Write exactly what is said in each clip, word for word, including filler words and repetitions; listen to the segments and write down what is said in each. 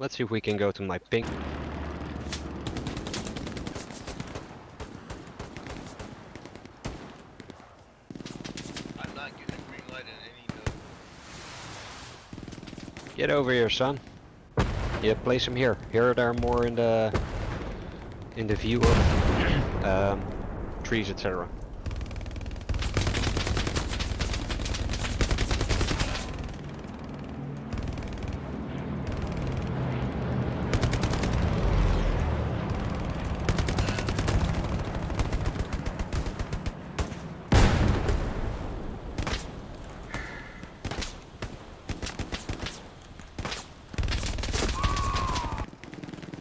Let's see if we can go to my ping. I'm not getting a green light in any node. Get over here, son. Yeah, place them here. Here they are more in the in the view of um, trees, et cetera.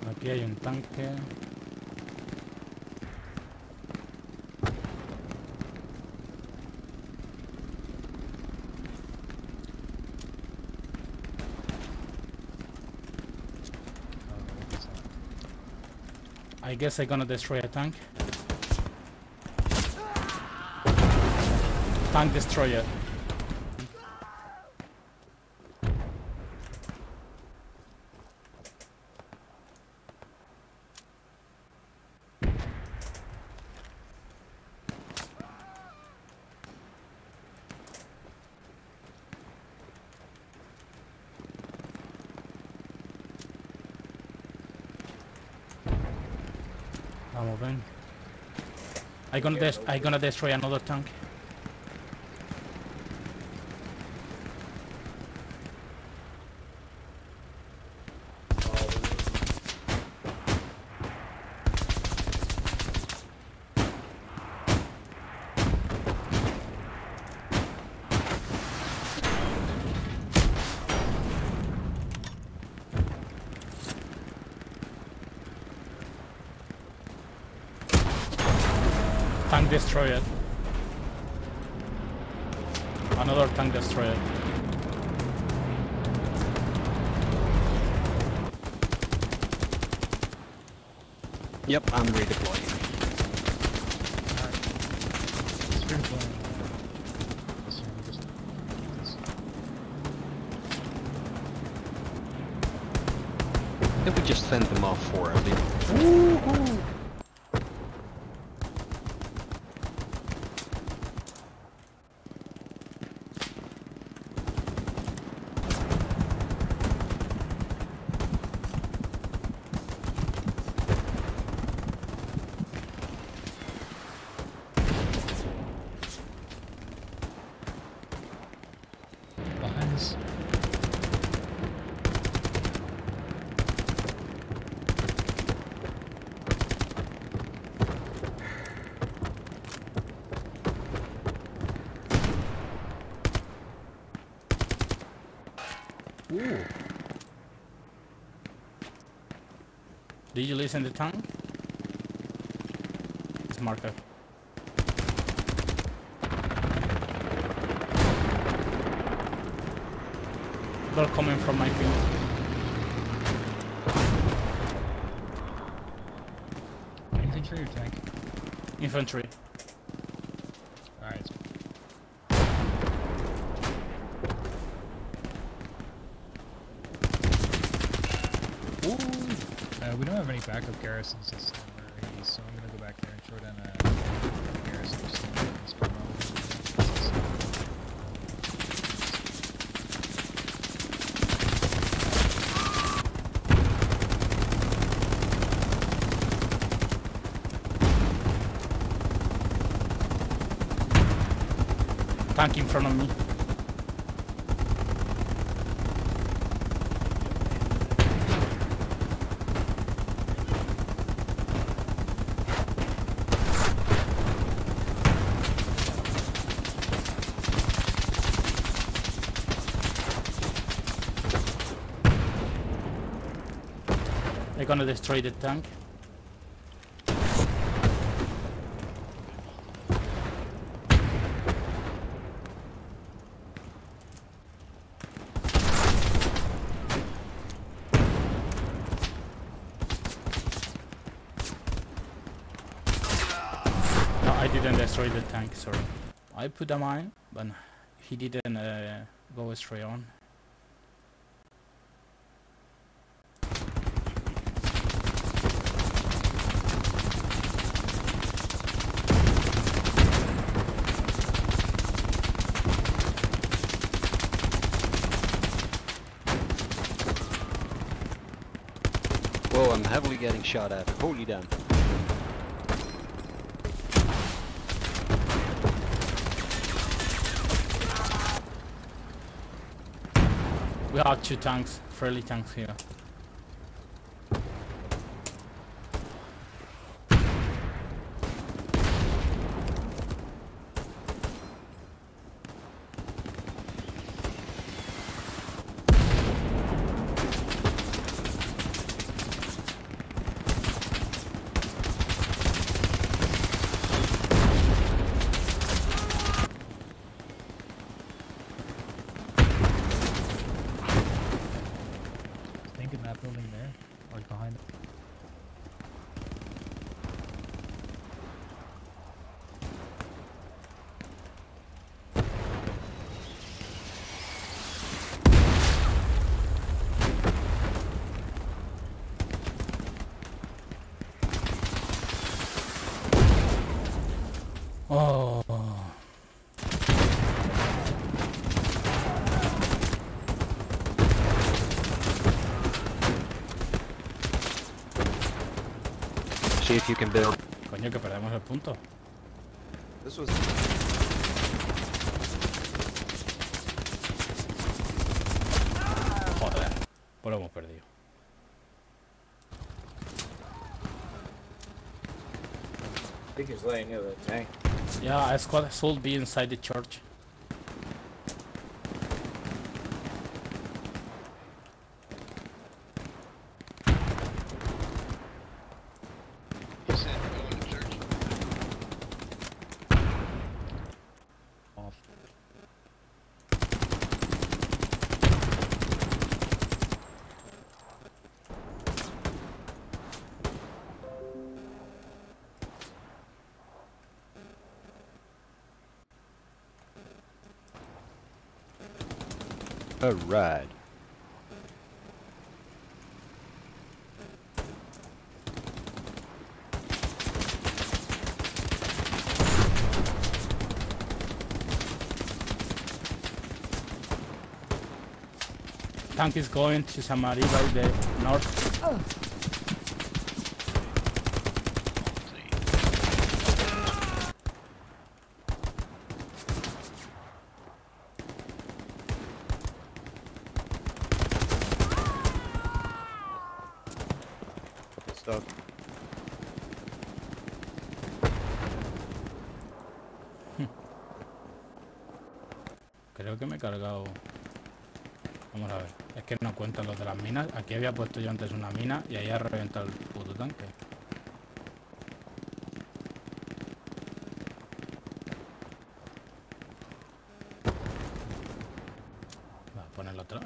Aquí hay un tanque. I guess I'm gonna destroy a tank. Tank destroyer. I'm moving. I'm gonna, yeah, I gonna destroy another tank. Tank destroyer. Another tank destroyer. Yep, I'm redeploying. If we just fend them off for a bit. Ooh. Did you listen to the tank? It's marker. They're coming from my ping. Infantry or tank? Infantry. Alright. Uh, we don't have any backup garrisons this time, already, so I'm gonna go back there and throw down a garrison just to make this problem. Tank in front of me. They're gonna destroy the tank. No, I didn't destroy the tank, sorry. I put a mine, but he didn't uh, go straight on. heavily getting shot at. Holy damn. We have two tanks, friendly tanks here. Oh. See if you can build. Coño, que perdemos el punto. This was... Joder, pues lo hemos perdido. I think he's laying near the tank. Yeah, a squad should be inside the church. You said we're going to church. Off. All right. Tank is going to Samari by the north. Oh. Stuck. Creo que me he cargado. Vamos a ver, es que no cuentan los de las minas. Aquí había puesto yo antes una mina y ahí ha reventado el puto tanque. Voy a ponerlo atrás.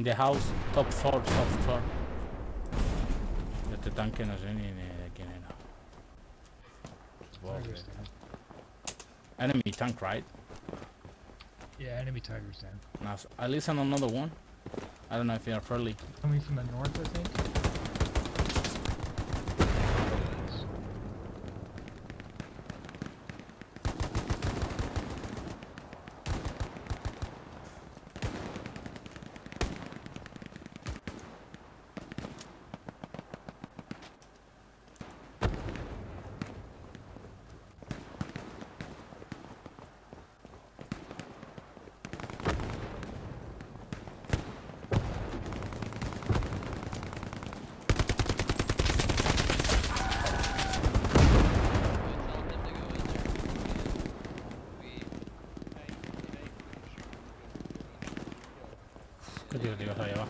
in the house, top four, top four. Este tanque no sé ni de quién era. Supongo que... Enemy tank, right? Yeah, enemy tiger's down. Nice. At least on another one. I don't know if they are friendly. Coming from the north, I think. ¿Qué tío te ibas a llevar?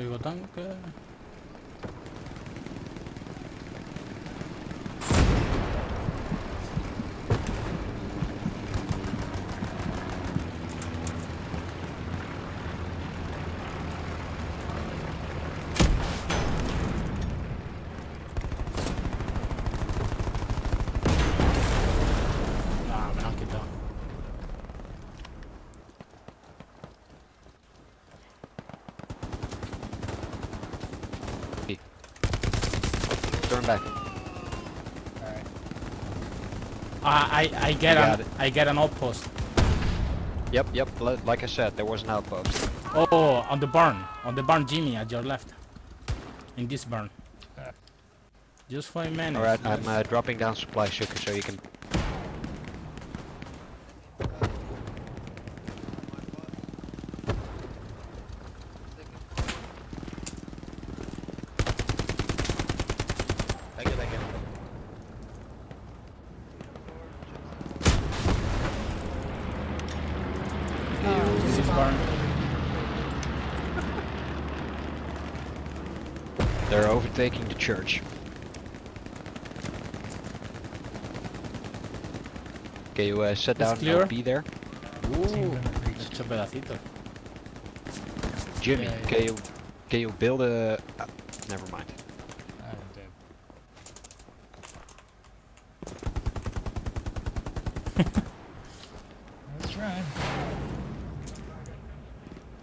Oigo tanque. Ah, me lo han quitado. Turn back. Alright. Uh, I, I get an, I get an outpost. Yep, yep, like I said, there was an outpost. Oh, on the barn. On the barn, Jimmy, at your left. In this barn. Uh, Just five minutes. Alright, I'm uh, dropping down supply, sugar, so you can... They're overtaking the church. Okay, you uh, set down L P there. Ooh, it's a pedacito. Jimmy, yeah, yeah. Can you can you build a? Oh, never mind. Let's try.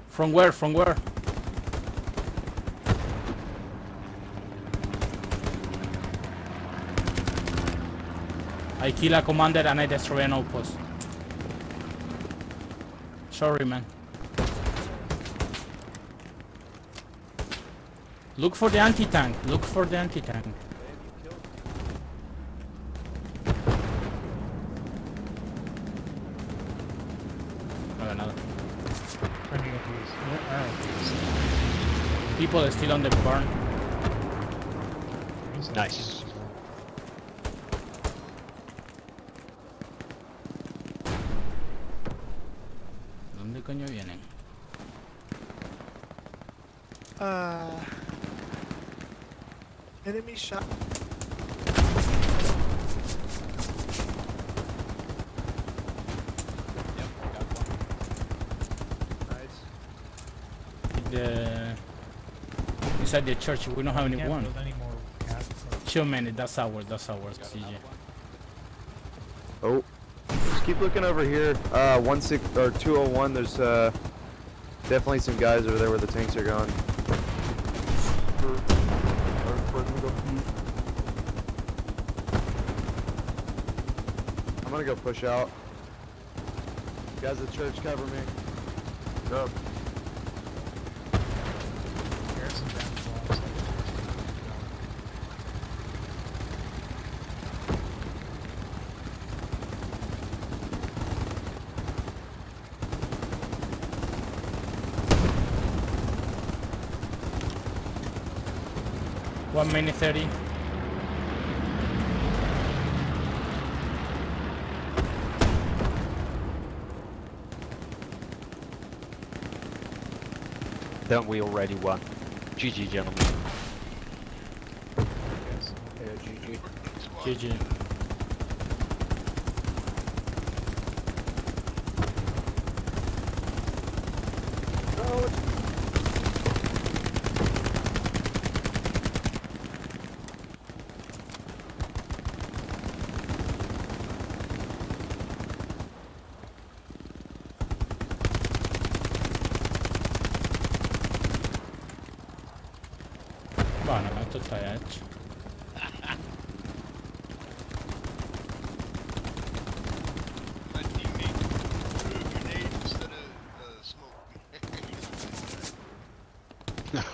From where? From where? I kill a commander and I destroy an outpost. Sorry, man. Look for the anti-tank. Look for the anti-tank. No, no. People are still on the barn. Nice. Coño vienen. Uh, enemy shot. Yep, got one. Nice. The inside the church we don't have we anyone. Any more Too many. That's ours. That's ours. C J. Oh. Keep looking over here, uh, one six or two oh one, there's uh, definitely some guys over there where the tanks are going. I'm gonna go push out. Guys at the church, cover me. Go. one minute thirty. Don't we already won? G G, gentlemen. Yes. Yeah, G G. G G.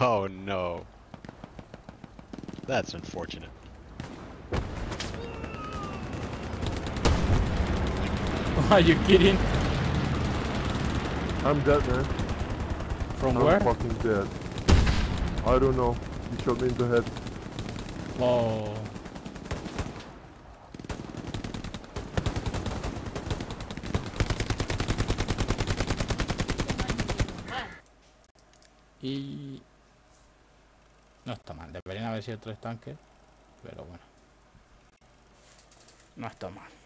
Oh no. That's unfortunate. Are you kidding? I'm dead, man. From I'm where? I'm fucking dead. I don't know. You shot me in the head. Whoa. Y... no está mal, deberían haber sido tres tanques, pero bueno, no está mal.